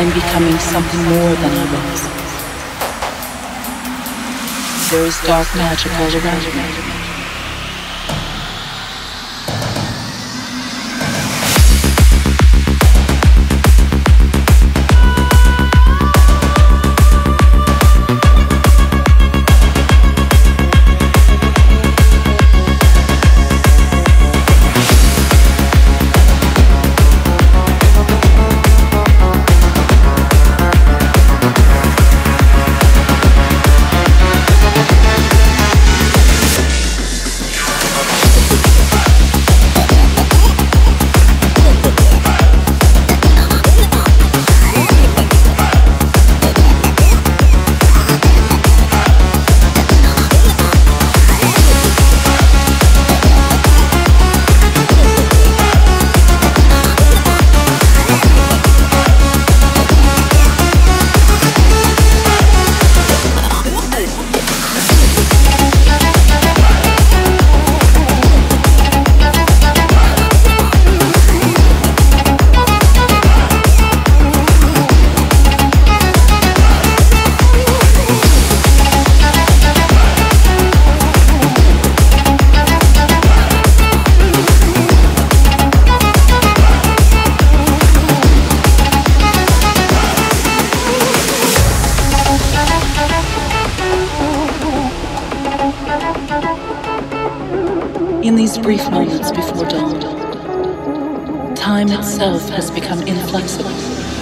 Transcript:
I am becoming something more than I was. There is dark magic all around me. In these brief moments before dawn, time itself has become inflexible.